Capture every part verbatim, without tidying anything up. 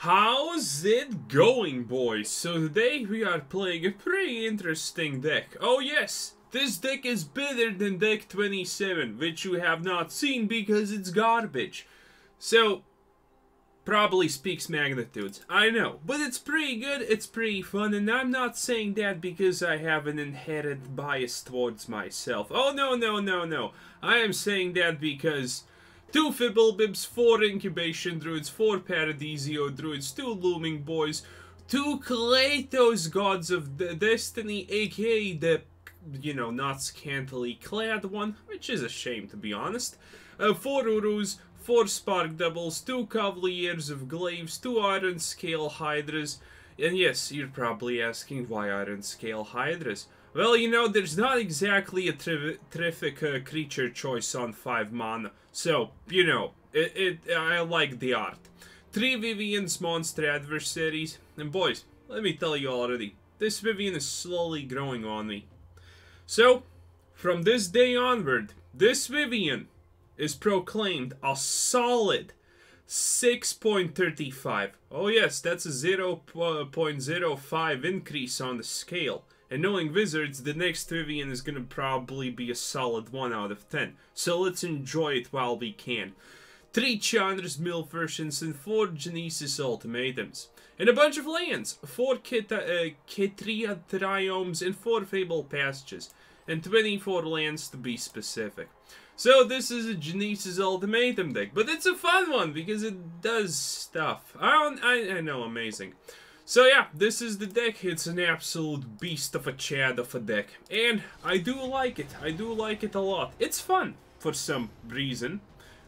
How's it going, boys? So today we are playing a pretty interesting deck. Oh yes, this deck is better than deck twenty-seven, which you have not seen because it's garbage. So, probably speaks magnitudes, I know. But it's pretty good, it's pretty fun, and I'm not saying that because I have an inherent bias towards myself. Oh no, no, no, no. I am saying that because two Fblthps, four Incubation Druids, four Paradiso Druids, two Looming Boys, two Klothys, Gods of De Destiny, aka the, you know, not scantily clad one, which is a shame to be honest, uh, four Uros, four Spark Doubles, two Cavaliers of Glaives, two Ironscale Hydras, and yes, you're probably asking why Ironscale Hydras. Well, you know, there's not exactly a ter terrific uh, creature choice on five mana, so, you know, it, it I like the art. Three Vivien's monster adversaries, and boys, let me tell you already, this Vivien is slowly growing on me. So, from this day onward, this Vivien is proclaimed a solid six point three five. Oh yes, that's a zero point zero five increase on the scale. And knowing Wizards, the next Vivien is gonna probably be a solid one out of ten. So let's enjoy it while we can. Three Chandra's Mill versions and four Genesis Ultimatums. And a bunch of lands. Four Ketria Triomes and four Fabled Passages. And twenty-four lands to be specific. So this is a Genesis Ultimatum deck. But it's a fun one because it does stuff. I, don't, I, I know, amazing. So yeah, this is the deck. It's an absolute beast of a chad of a deck. And I do like it. I do like it a lot. It's fun for some reason.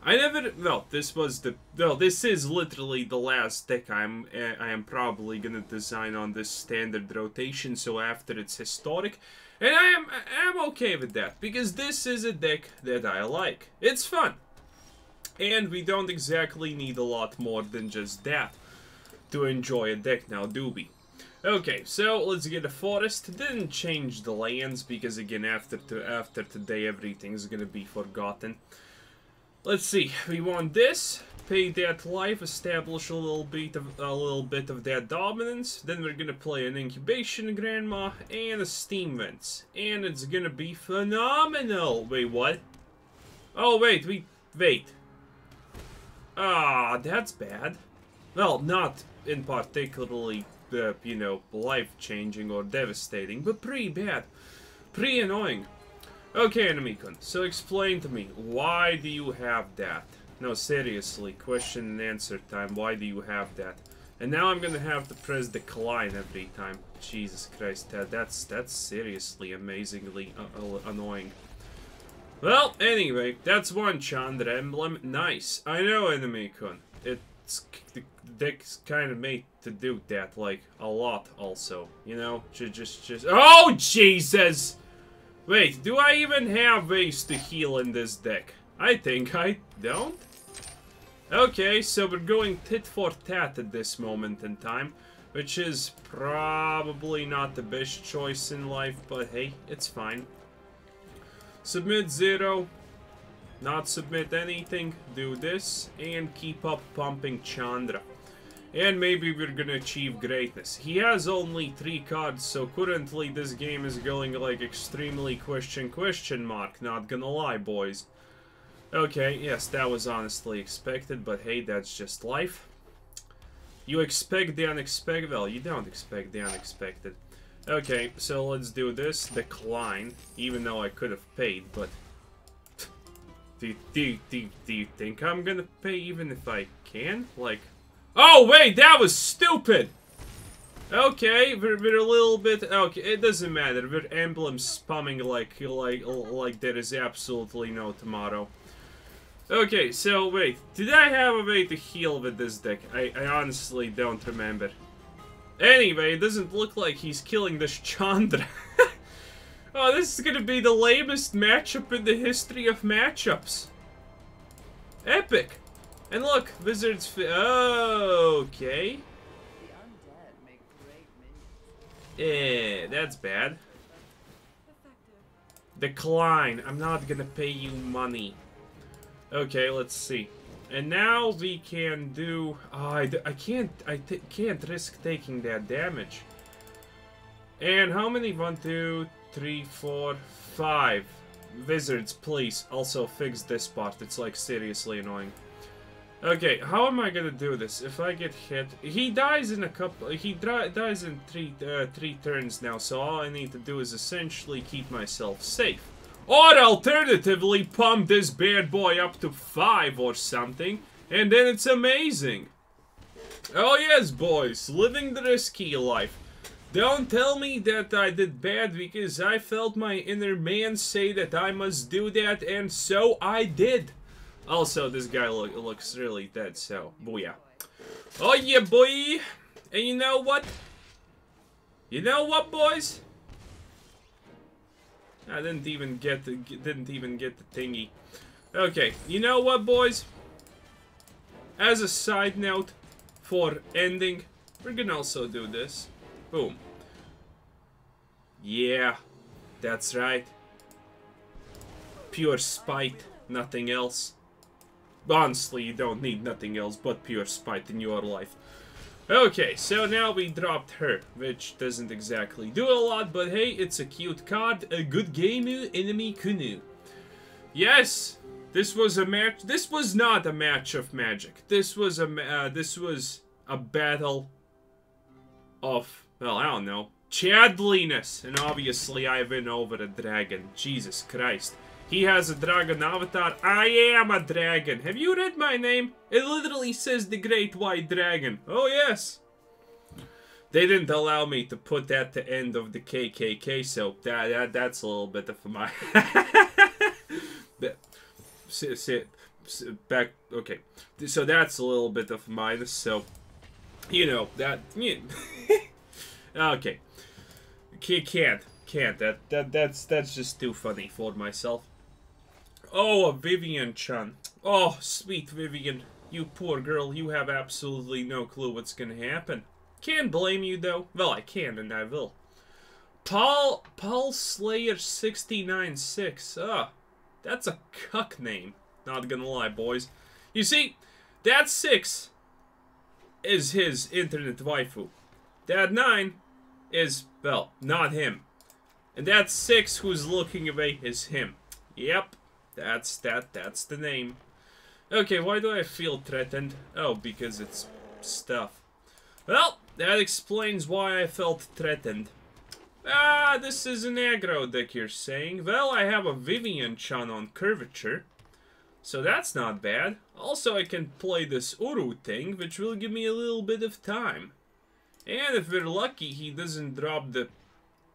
I never, well, this was the, well, this is literally the last deck I'm, uh, I am probably gonna design on this standard rotation, so after it's historic. And I am, I am okay with that, because this is a deck that I like. It's fun. And we don't exactly need a lot more than just that to enjoy a deck now, do we? Okay, so let's get a forest. Didn't change the lands because again, after to after today, everything's gonna be forgotten. Let's see. We want this. Pay that life. Establish a little bit of a little bit of that dominance. Then we're gonna play an incubation grandma and a steam vents, and it's gonna be phenomenal. Wait, what? Oh wait, we wait. Ah, that's bad. Well, not in particularly, uh, you know, life-changing or devastating, but pretty bad. Pretty annoying. Okay, Enemy-kun, so explain to me, why do you have that? No, seriously, question and answer time, why do you have that? And now I'm gonna have to press decline every time. Jesus Christ, that, that's, that's seriously amazingly uh, annoying. Well, anyway, that's one Chandra emblem. Nice. I know, Enemy-kun. It... The deck's kind of made to do that, like, a lot also, you know, just, just, just, oh, Jesus! Wait, do I even have ways to heal in this deck? I think I don't? Okay, so we're going tit for tat at this moment in time, which is probably not the best choice in life, but hey, it's fine. Submit zero. Not submit anything, do this, and keep up pumping Chandra. And maybe we're gonna achieve greatness. He has only three cards, so currently this game is going like extremely question question mark, not gonna lie, boys. Okay, yes, that was honestly expected, but hey, that's just life. You expect the unexpected, well, you don't expect the unexpected. Okay, so let's do this, decline, even though I could have paid, but... Do you, do, you, do, you, do you think I'm gonna pay even if I can? Like... Oh, wait, that was stupid! Okay, we're, we're a little bit... Okay, it doesn't matter. We're emblem spamming like, like, like there is absolutely no tomorrow. Okay, so wait. Did I have a way to heal with this deck? I, I honestly don't remember. Anyway, it doesn't look like he's killing this Chandra. Oh, this is gonna be the lamest matchup in the history of matchups. Epic. And look, Wizards fi- oh, okay. Eh, that's bad. Decline. I'm not gonna pay you money. Okay, let's see. And now we can do... Oh, I, I can't I t can't risk taking that damage. And how many? One, two, three, four, five. Wizards, please, also fix this part. It's like seriously annoying. Okay, how am I gonna do this? If I get hit... He dies in a couple... He dies in three, uh, three turns now, so all I need to do is essentially keep myself safe. Or alternatively, pump this bad boy up to five or something, and then it's amazing. Oh yes, boys, living the risky life. Don't tell me that I did bad, because I felt my inner man say that I must do that, and so I did. Also, this guy lo looks really dead, so booyah. Oh yeah, boy! And you know what? You know what, boys? I didn't even get the, didn't even get the thingy. Okay, you know what, boys? As a side note for ending, we're gonna also do this. Boom. Yeah, that's right. Pure spite, nothing else. Honestly, you don't need nothing else but pure spite in your life. Okay, so now we dropped her, which doesn't exactly do a lot, but hey, it's a cute card. A good game, enemy Kunu. Yes, this was a match. This was not a match of magic. This was a uh, this was a battle of, well, I don't know, Chadliness, and obviously I win over a dragon. Jesus Christ. He has a dragon avatar. I am a dragon. Have you read my name? It literally says the Great White Dragon. Oh, yes. They didn't allow me to put that to end of the K K K, so that, that that's a little bit of my... sit, sit, sit, back, okay. So that's a little bit of minus, so... You know, that... Yeah. Okay. Can't. Can't. That, that, that's, that's just too funny for myself. Oh, Vivien Chan. Oh, sweet Vivien. You poor girl, you have absolutely no clue what's gonna happen. Can't blame you, though. Well, I can, and I will. Paul... Paul Slayer six nine six. Ah, that's a cuck name. Not gonna lie, boys. You see, that six is his internet waifu. That nine is, well, not him. And that six who's looking away is him. Yep. That's that. That's the name. Okay, why do I feel threatened? Oh, because it's stuff. Well, that explains why I felt threatened. Ah, this is an aggro deck, you're saying. Well, I have a Vivien Chan on curvature. So that's not bad. Also, I can play this Uro thing, which will give me a little bit of time. And if we're lucky, he doesn't drop the...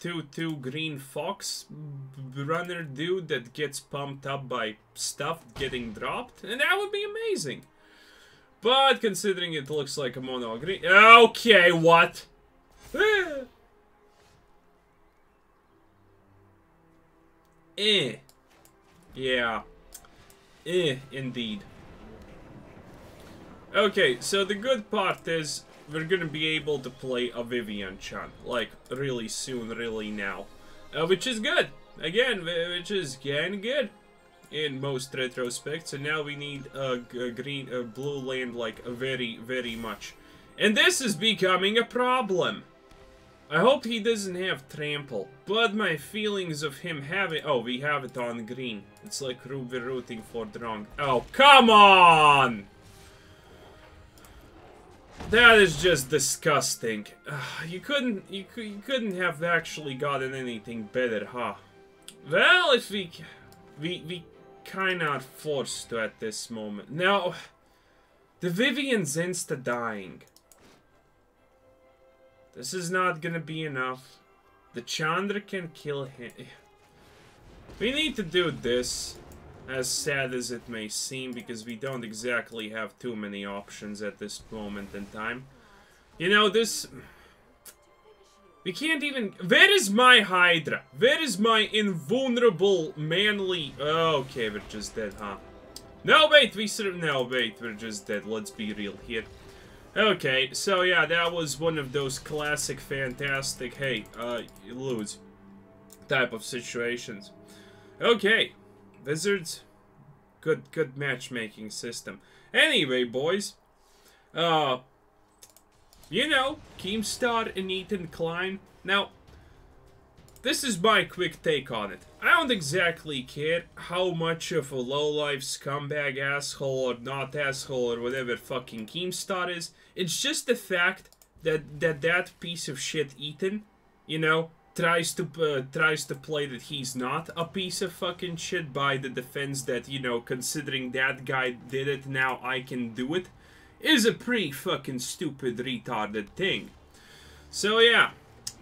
two two green fox runner dude that gets pumped up by stuff getting dropped, and that would be amazing. But considering it looks like a mono green, okay, what? eh. eh, yeah, eh, indeed. Okay, so the good part is, we're gonna be able to play a Vivien Chan, like, really soon, really now. Uh, which is good! Again, which is again good! In most retrospects, and now we need a, a green, a blue land, like, very, very much. And this is becoming a problem! I hope he doesn't have trample, but my feelings of him having... Oh, we have it on green. It's like we're rooting for the wrong... Oh, come on! That is just disgusting. Uh, you couldn't, you, you couldn't have actually gotten anything better, huh? Well, if we, we, we kind of are forced to at this moment. Now, the Vivien's insta-dying. This is not gonna be enough. The Chandra can kill him. We need to do this. As sad as it may seem, because we don't exactly have too many options at this moment in time. You know, this... We can't even... Where is my Hydra? Where is my invulnerable, manly... Oh, okay, we're just dead, huh? No, wait, we sur- No, wait, we're just dead. Let's be real here. Okay, so yeah, that was one of those classic, fantastic, hey, uh, you lose type of situations. Okay. Wizards, Good, good matchmaking system. Anyway, boys, uh, you know, Keemstar and Ethan Klein. Now, this is my quick take on it. I don't exactly care how much of a lowlife scumbag asshole or not asshole or whatever fucking Keemstar is. It's just the fact that that, that piece of shit Ethan, you know, tries to uh, tries to play that he's not a piece of fucking shit by the defense that, you know, considering that guy did it, now I can do it, is a pretty fucking stupid retarded thing. So yeah.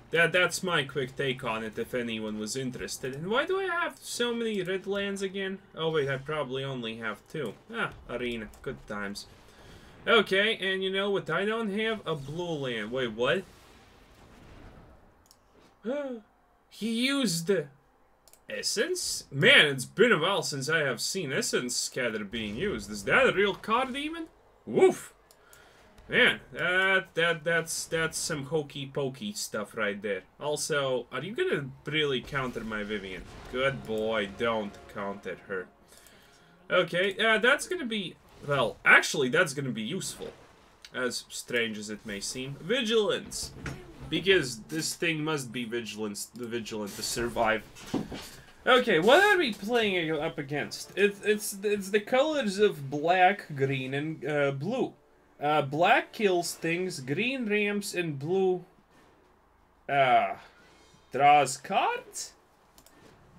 That, that's my quick take on it, if anyone was interested. And why do I have so many red lands again? Oh wait, I probably only have two. Ah, arena. Good times. Okay, and you know what? I don't have a blue land. Wait, what? He used... Essence? Man, it's been a while since I have seen Essence Scatter being used. Is that a real card even? Woof! Man, that that that's that's some hokey pokey stuff right there. Also, are you gonna really counter my Vivien? Good boy, don't counter her. Okay, uh, that's gonna be, well, actually that's gonna be useful, as strange as it may seem. Vigilance, because this thing must be vigilant, vigilant to survive. Okay, what are we playing up against? It's it's it's the colors of black, green, and uh, blue. Uh, black kills things, green ramps, and blue uh, draws cards?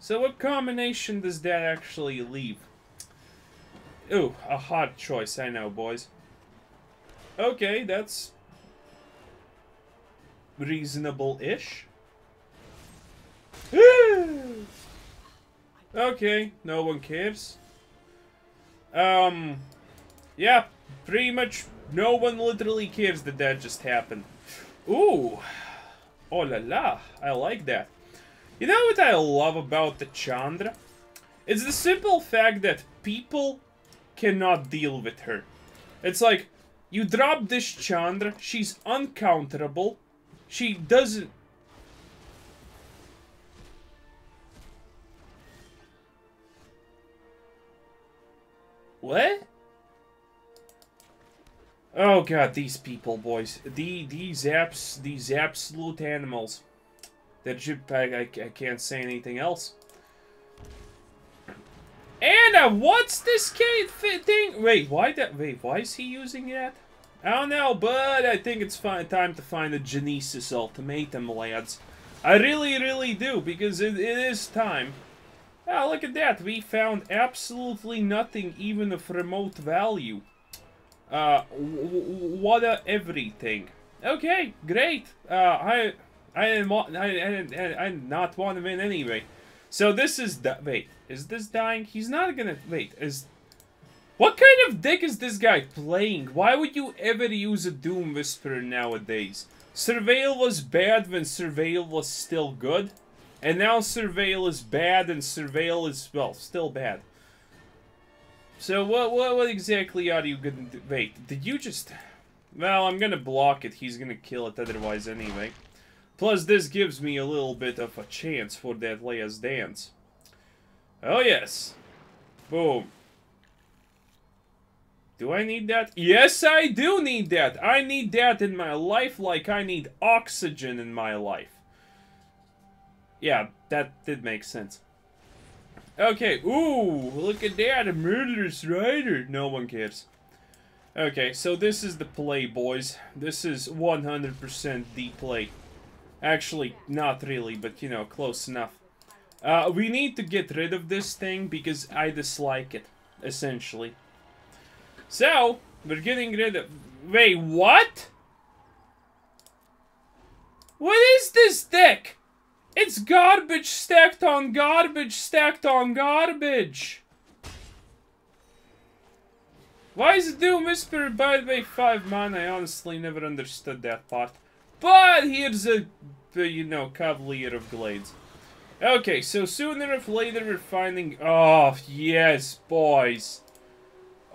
So what combination does that actually leave? Ooh, a hard choice, I know, boys. Okay, that's reasonable-ish. Okay, no one cares. Um, yeah, pretty much... No one literally cares that that just happened. Ooh. Oh la la. I like that. You know what I love about the Chandra? It's the simple fact that people cannot deal with her. It's like, you drop this Chandra, she's uncounterable. She doesn't... What? Oh god, these people, boys. The, these apps, these absolute animals. That should, I, I, I can't say anything else. Anna, what's this kid thing? Wait, why that? Wait, why is he using that? I don't know, but I think it's fine, time to find a Genesis Ultimatum, lads. I really, really do, because it, it is time. Ah, oh, look at that. We found absolutely nothing, even of remote value. Uh, what a everything. Okay, great. Uh, I, I didn't want, I, I, I, I did not want to win anyway. So this is, wait, is this dying? He's not gonna, wait, is, what kind of deck is this guy playing? Why would you ever use a Doom Whisperer nowadays? Surveil was bad when Surveil was still good. And now Surveil is bad and Surveil is, well, still bad. So what, what what exactly are you gonna do? Wait, did you just... Well, I'm gonna block it. He's gonna kill it otherwise anyway. Plus, this gives me a little bit of a chance for that last dance. Oh, yes. Boom. Do I need that? Yes, I do need that. I need that in my life like I need oxygen in my life. Yeah, that did make sense. Okay, ooh, look at that, a Murderous Rider. No one cares. Okay, so this is the play, boys. This is one hundred percent the play. Actually, not really, but, you know, close enough. Uh, we need to get rid of this thing because I dislike it, essentially. So, we're getting rid of... Wait, what? What is this deck? It's garbage stacked on garbage stacked on garbage. Why is it Doom Whisperer, by the way, five mana? I honestly never understood that part. But here's a, you know, Cavalier of Glades. Okay, so sooner or later we're finding... Oh, yes, boys.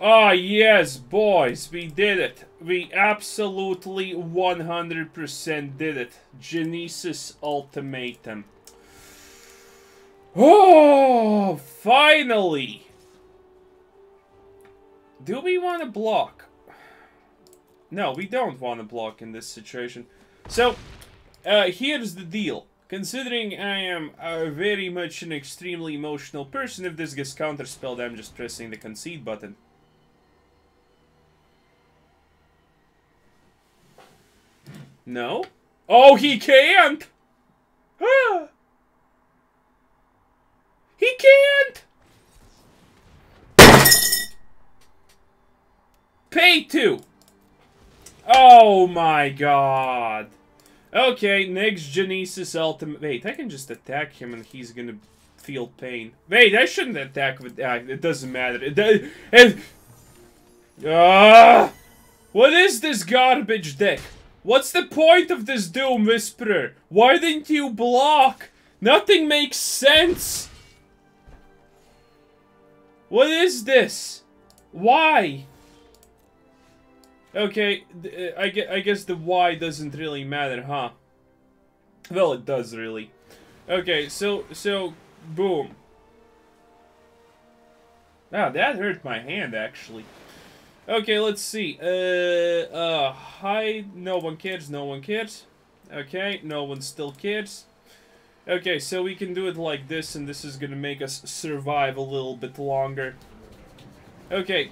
Oh, yes, boys. We did it. We absolutely one hundred percent did it. Genesis Ultimatum. Oh, finally. Do we want to block? No, we don't want to block in this situation. So, uh, here's the deal. Considering I am uh, very much an extremely emotional person, if this gets counterspelled, I'm just pressing the concede button. No? Oh, he can't! Ah! He can't! Pay two! Oh my god! Okay, next Genesis Ultimatum. Wait, I can just attack him and he's gonna feel pain. Wait, I shouldn't attack with that. Uh, it doesn't matter. It does. It. Uh, what is this garbage deck? What's the point of this Doom Whisperer? Why didn't you block? Nothing makes sense! What is this? Why? Okay, I guess the why doesn't really matter, huh? Well, it does, really. Okay, so, so, boom. Wow, that hurt my hand, actually. Okay, let's see. Uh, uh, hi, no one cares, no one cares. Okay, no one still cares. Okay, so we can do it like this, and this is gonna make us survive a little bit longer. Okay,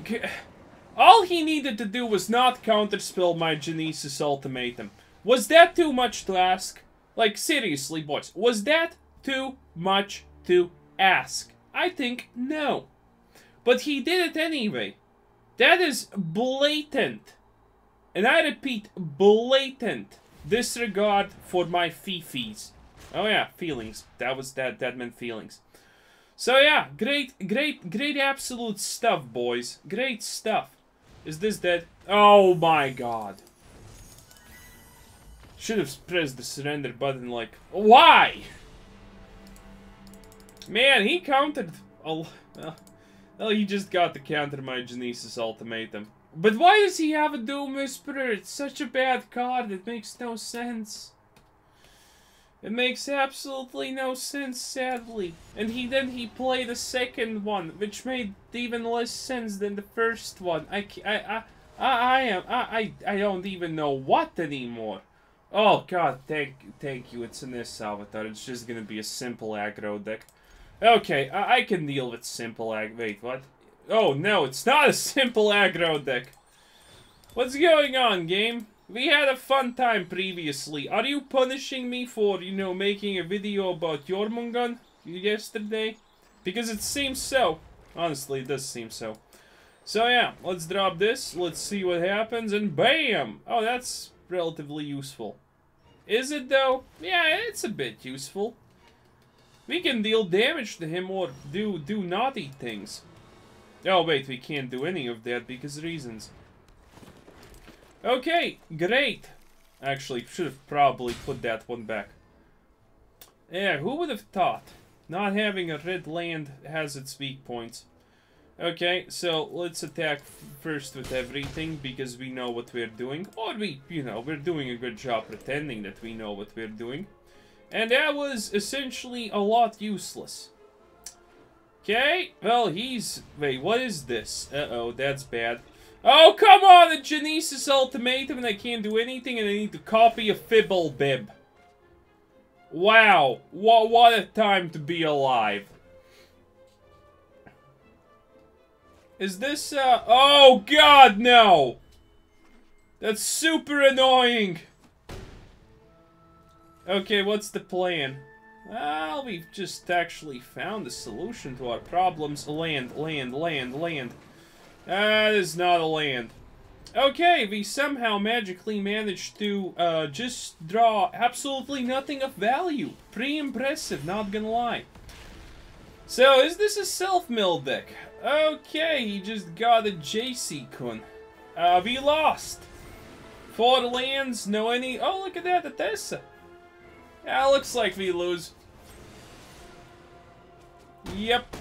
all he needed to do was not counterspell my Genesis Ultimatum. Was that too much to ask? Like, seriously, boys, was that too much to ask? I think no. But he did it anyway. That is blatant, and I repeat, blatant disregard for my fifis. Oh yeah, feelings. That was that. That meant feelings. So yeah, great, great, great, absolute stuff, boys. Great stuff. Is this dead? Oh my god! Should have pressed the surrender button. Like, why? Man, he countered. Oh. Uh, Well, he just got to counter my Genesis Ultimatum. But why does he have a Doom Whisperer? It's such a bad card, it makes no sense. It makes absolutely no sense, sadly. And he then he played a second one, which made even less sense than the first one. I, I, I, I am, I, I, I don't even know what anymore. Oh god, thank, thank you, it's in this avatar. It's just gonna be a simple aggro deck. Okay, I, I can deal with simple ag- wait, what? Oh no, it's not a simple aggro deck. What's going on, game? We had a fun time previously. Are you punishing me for, you know, making a video about Jörmungandr yesterday? Because it seems so. Honestly, it does seem so. So yeah, let's drop this, let's see what happens, and BAM! Oh, that's relatively useful. Is it though? Yeah, it's a bit useful. We can deal damage to him or do do naughty things. Oh wait, we can't do any of that because reasons. Okay, great. Actually, should have probably put that one back. Yeah, who would have thought? Not having a red land has its weak points. Okay, so let's attack first with everything because we know what we're doing. Or we, you know, we're doing a good job pretending that we know what we're doing. And that was essentially a lot useless. Okay, well he's... Wait, what is this? Uh-oh, that's bad. Oh, come on, the Genesis Ultimatum and I can't do anything and I need to copy a Fblthp. Wow, what, what a time to be alive. Is this, uh... Oh, God, no! That's super annoying! Okay, what's the plan? Well, we've just actually found a solution to our problems. Land, land, land, land. That is not a land. Okay, we somehow magically managed to uh, just draw absolutely nothing of value. Pretty impressive, not gonna lie. So, is this a self-mill deck? Okay, he just got a J C-kun. Uh, we lost. Four lands, no any... Oh, look at that, a Tessa. Yeah, looks like we lose. Yep.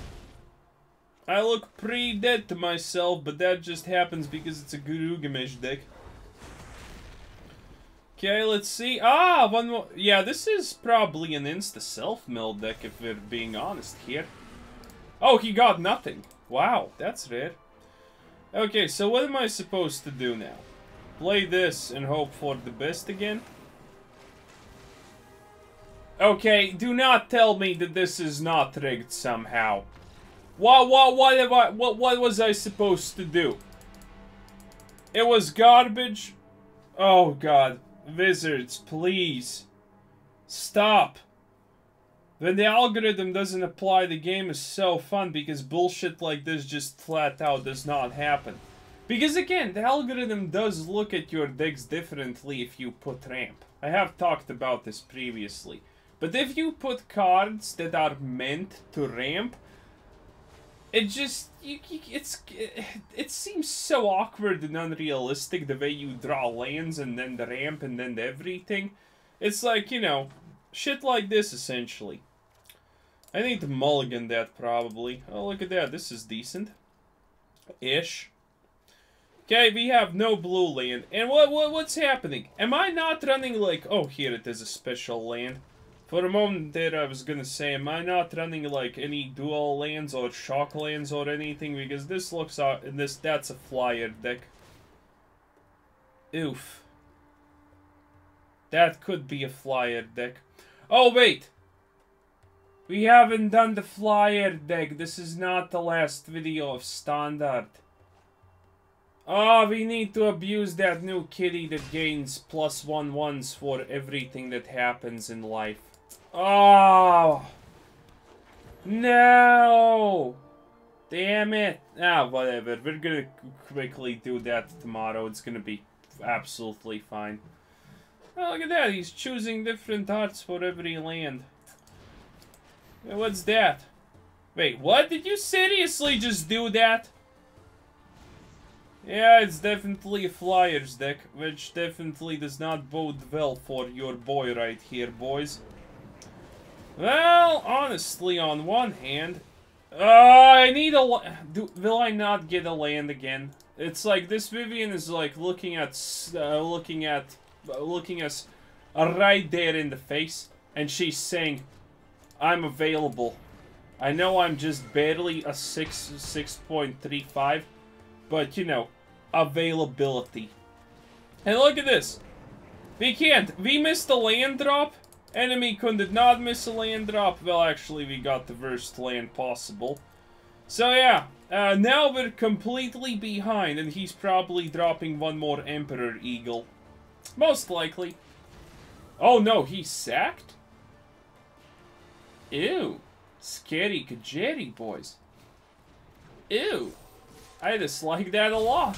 I look pretty dead to myself, but that just happens because it's a Gilgamesh deck. Okay, let's see. Ah, one more. Yeah, this is probably an insta self-mill deck if we're being honest here. Oh, he got nothing. Wow, that's rare. Okay, so what am I supposed to do now? Play this and hope for the best again? Okay, do not tell me that this is not rigged somehow. What, what, what, have I, what, what was I supposed to do? It was garbage? Oh god. Wizards, please. Stop. When the algorithm doesn't apply, the game is so fun because bullshit like this just flat out does not happen. Because again, the algorithm does look at your decks differently if you put ramp. I have talked about this previously. But if you put cards that are meant to ramp, it just, you, you, it's, it, it seems so awkward and unrealistic the way you draw lands and then the ramp and then the everything. It's like, you know, shit like this essentially. I need to mulligan that probably. Oh, look at that, this is decent. Ish. Okay, we have no blue land. And what, what what's happening? Am I not running like... Oh, here it is, a special land. For a moment there I was gonna say, am I not running like any dual lands or shock lands or anything? Because this looks out... This, that's a flyer deck. Oof. That could be a flyer deck. Oh, wait! We haven't done the flyer deck. This is not the last video of Standard. Oh, we need to abuse that new kitty that gains plus one ones for everything that happens in life. Oh! No! Damn it! Ah, whatever. We're gonna quickly do that tomorrow. It's gonna be absolutely fine. Oh, look at that. He's choosing different arts for every land. What's that? Wait, what? Did you seriously just do that? Yeah, it's definitely a Flyers deck, which definitely does not bode well for your boy right here, boys. Well, honestly, on one hand... Uh, I need a... Do, will I not get a land again? It's like, this Vivien is like looking at... Uh, looking at... Uh, looking us right there in the face. And she's saying, I'm available. I know I'm just barely a six, six point three five. But, you know, availability. And look at this. We can't. We missed a land drop. Enemy Kun did not miss a land drop. Well, actually, we got the worst land possible. So, yeah. Uh, now we're completely behind. And he's probably dropping one more Emperor Eagle. Most likely. Oh, no. He sacked? Ew. Scary Kajeri, boys. Ew. I dislike that a lot.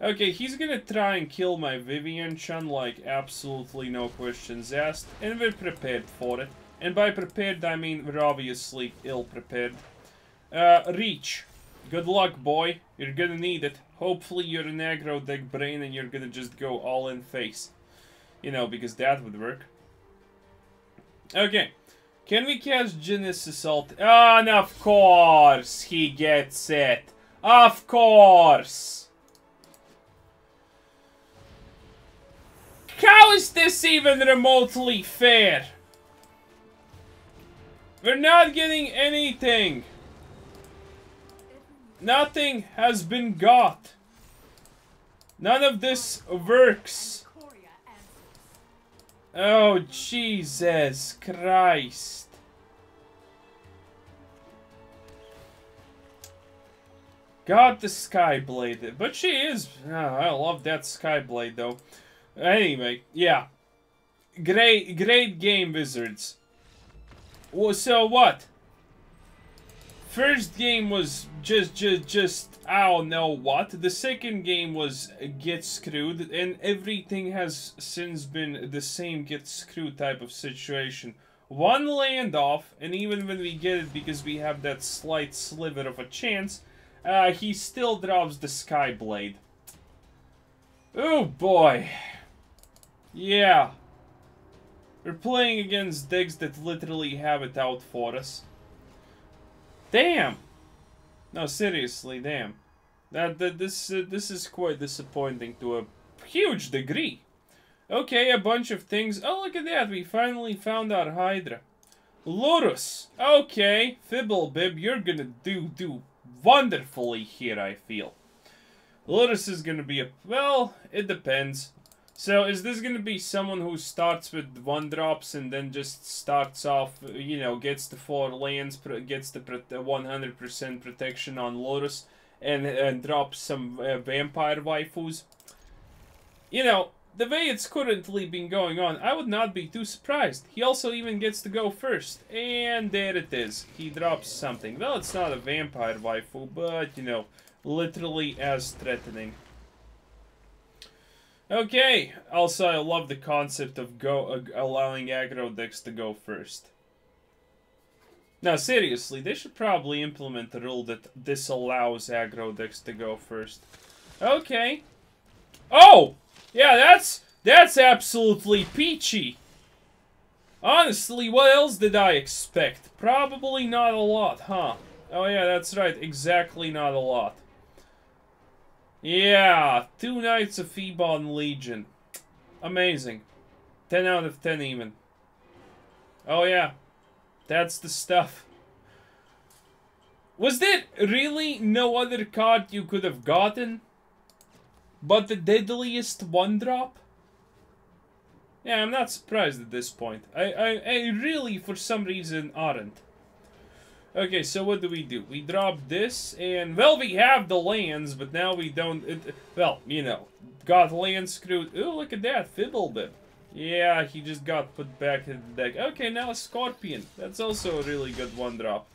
Okay, he's gonna try and kill my Vivien-chan like absolutely no questions asked, and we're prepared for it. And by prepared, I mean we're obviously ill-prepared. Uh, reach. Good luck, boy. You're gonna need it. Hopefully you're an aggro deck brain and you're gonna just go all in face. You know, because that would work. Okay. Can we cast Genesis Ult? Ah, and of course he gets it. Of course! How is this even remotely fair? We're not getting anything. Nothing has been got. None of this works. Oh, Jesus Christ. Got the Skyblade, but she is. Oh, I love that Skyblade though. Anyway, yeah, great, great game, Wizards. Well, so what? First game was just, just, just. I don't know what. The second game was get screwed, and everything has since been the same get screwed type of situation. One land off, and even when we get it, because we have that slight sliver of a chance. Uh, he still drops the Skyblade. Oh boy. Yeah. We're playing against decks that literally have it out for us. Damn. No, seriously, damn. That, that this uh, this is quite disappointing to a huge degree. Okay, a bunch of things. Oh, look at that. We finally found our Hydra. Lurus. Okay, Fblthp, you're gonna do do. Wonderfully here, I feel. Lotus is going to be a... well, it depends. So, is this going to be someone who starts with one-drops and then just starts off, you know, gets the four lands, gets the one hundred percent protection on Lotus, and, and drops some uh, vampire waifus? You know, the way it's currently been going on, I would not be too surprised. He also even gets to go first. And there it is. He drops something. Well, it's not a vampire waifu, but, you know, literally as threatening. Okay, also I love the concept of go uh, allowing aggro decks to go first. Now seriously, they should probably implement a rule that disallows aggro decks to go first. Okay. Oh! Yeah, that's that's absolutely peachy. Honestly, what else did I expect? Probably not a lot, huh? Oh yeah, that's right, exactly not a lot. Yeah, two Knights of Ebon Legion. Amazing. ten out of ten even. Oh yeah, that's the stuff. Was there really no other card you could have gotten but the deadliest one-drop? Yeah, I'm not surprised at this point. I, I, I really, for some reason, aren't. Okay, so what do we do? We drop this, and, well, we have the lands, but now we don't, it, well, you know, got land screwed. Ooh, look at that, Fblthp. Yeah, he just got put back in the deck. Okay, now a Scorpion. That's also a really good one-drop.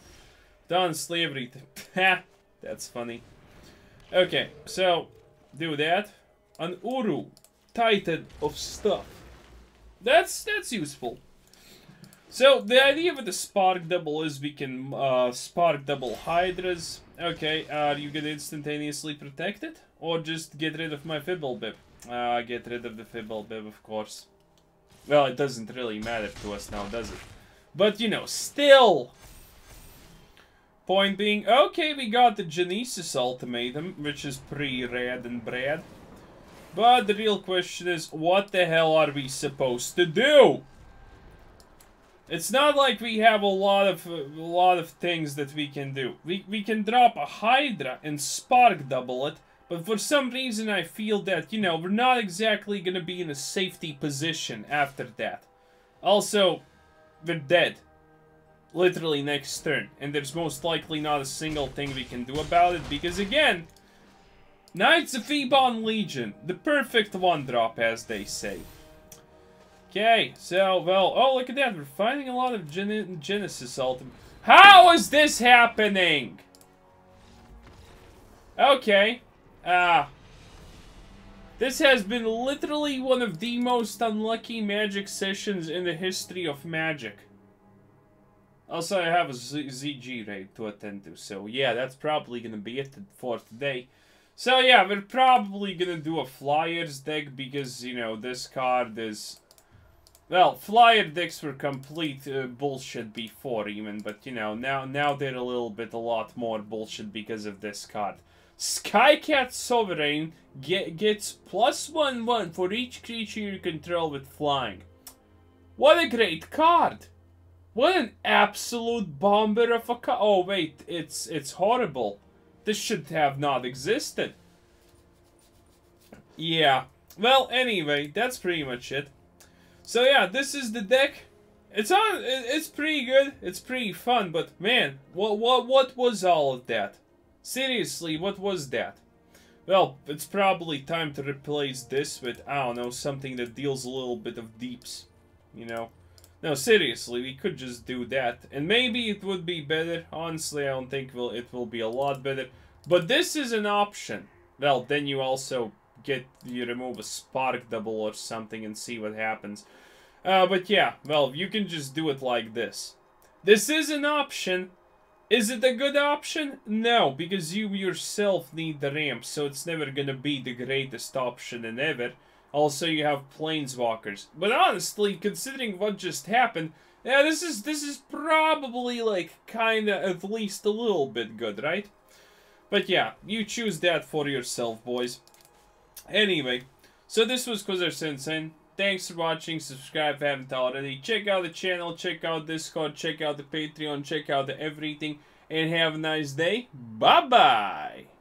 Done, slavery. Ha, that's funny. Okay, so, do that. An Uro, Titan of stuff. That's, that's useful. So, the idea with the Spark Double is we can uh, Spark Double Hydras. Okay, are you gonna instantaneously protect it? Or just get rid of my Fblthp? Uh, get rid of the Fblthp, of course. Well, it doesn't really matter to us now, does it? But, you know, still! Point being, okay, we got the Genesis Ultimatum, which is pretty rad and brad. But the real question is, what the hell are we supposed to do? It's not like we have a lot of a lot of things that we can do. We we can drop a Hydra and Spark Double it, but for some reason I feel that, you know, we're not exactly gonna be in a safety position after that. Also, we're dead. Literally next turn, and there's most likely not a single thing we can do about it because, again, Knights of Ebon Legion, the perfect one-drop, as they say. Okay, so, well, oh, look at that. We're finding a lot of Gen Genesis Ultimate. How is this happening? Okay. Uh, this has been literally one of the most unlucky Magic sessions in the history of Magic. Also, I have a Z ZG raid to attend to, so, yeah, that's probably going to be it for today. So, yeah, we're probably going to do a Flyers deck because, you know, this card is... well, flyer decks were complete uh, bullshit before even, but, you know, now now they're a little bit a lot more bullshit because of this card. Skycat Sovereign get, gets plus one one for each creature you control with flying. What a great card! What an absolute bomber of a card! Oh wait, it's it's horrible. This should have not existed. Yeah. Well, anyway, that's pretty much it. So yeah, this is the deck. It's on. It's pretty good. It's pretty fun. But man, what what what was all of that? Seriously, what was that? Well, it's probably time to replace this with, I don't know, something that deals a little bit of deeps. You know? No, seriously, we could just do that, and maybe it would be better. Honestly, I don't think will it will be a lot better. But this is an option. Well, then you also. Get you remove a Spark Double or something and see what happens. Uh, but yeah, well, you can just do it like this. This is an option. Is it a good option? No, because you yourself need the ramp, so it's never gonna be the greatest option in ever. Also, you have Planeswalkers. But honestly, considering what just happened, yeah, this is this is probably like kinda at least a little bit good, right? But yeah, you choose that for yourself, boys. Anyway, so this was Kuzar Sensei. Thanks for watching. Subscribe if you haven't already. Check out the channel, check out Discord, check out the Patreon, check out the everything, and have a nice day. Bye bye.